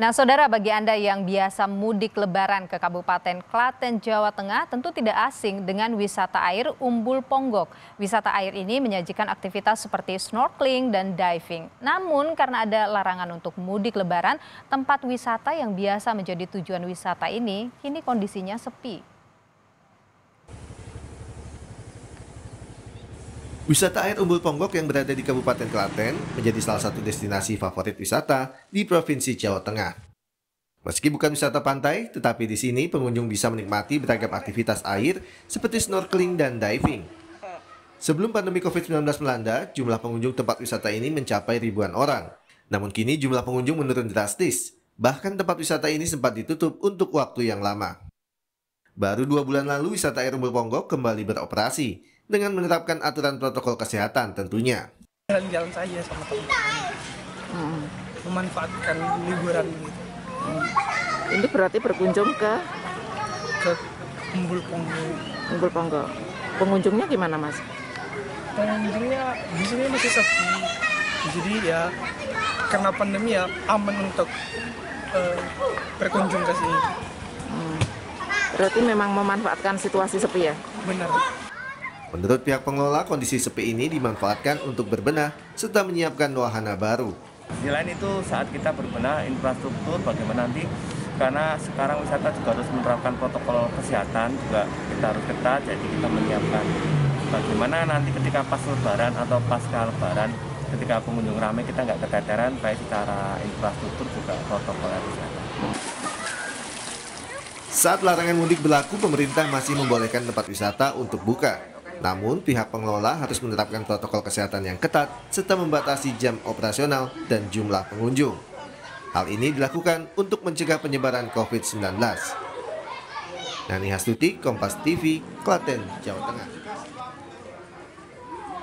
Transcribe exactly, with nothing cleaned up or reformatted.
Nah, saudara, bagi Anda yang biasa mudik lebaran ke Kabupaten Klaten, Jawa Tengah, tentu tidak asing dengan wisata air Umbul Ponggok. Wisata air ini menyajikan aktivitas seperti snorkeling dan diving. Namun, karena ada larangan untuk mudik lebaran, tempat wisata yang biasa menjadi tujuan wisata ini, kini kondisinya sepi. Wisata air Umbul Ponggok yang berada di Kabupaten Klaten menjadi salah satu destinasi favorit wisata di Provinsi Jawa Tengah. Meski bukan wisata pantai, tetapi di sini pengunjung bisa menikmati beragam aktivitas air seperti snorkeling dan diving. Sebelum pandemi COVID sembilan belas melanda, jumlah pengunjung tempat wisata ini mencapai ribuan orang. Namun kini jumlah pengunjung menurun drastis, bahkan tempat wisata ini sempat ditutup untuk waktu yang lama. Baru dua bulan lalu, wisata air Umbul Ponggok kembali beroperasi dengan menerapkan aturan protokol kesehatan tentunya. Jalan-jalan saja sama teman-teman, hmm. memanfaatkan liburan gitu. Hmm. Ini berarti berkunjung ke ke Umbul Ponggok. Umbul Ponggok. Pengunjungnya gimana, Mas? Pengunjungnya di sini masih sepi. Jadi ya karena pandemi ya aman untuk uh, berkunjung ke sini. Hmm. Berarti memang memanfaatkan situasi sepi ya? Benar. Menurut pihak pengelola, kondisi sepi ini dimanfaatkan untuk berbenah serta menyiapkan wahana baru. Di lain itu saat kita berbenah infrastruktur bagaimana nanti, karena sekarang wisata juga harus menerapkan protokol kesehatan juga kita harus ketat, jadi kita menyiapkan bagaimana nanti ketika pas lebaran atau pasca lebaran ketika pengunjung ramai kita nggak keteteran, baik secara infrastruktur juga protokol kesehatan. Saat larangan mudik berlaku, pemerintah masih membolehkan tempat wisata untuk buka. Namun, pihak pengelola harus menerapkan protokol kesehatan yang ketat serta membatasi jam operasional dan jumlah pengunjung. Hal ini dilakukan untuk mencegah penyebaran COVID sembilan belas. Nani Hastuti, Kompas T V, Klaten, Jawa Tengah.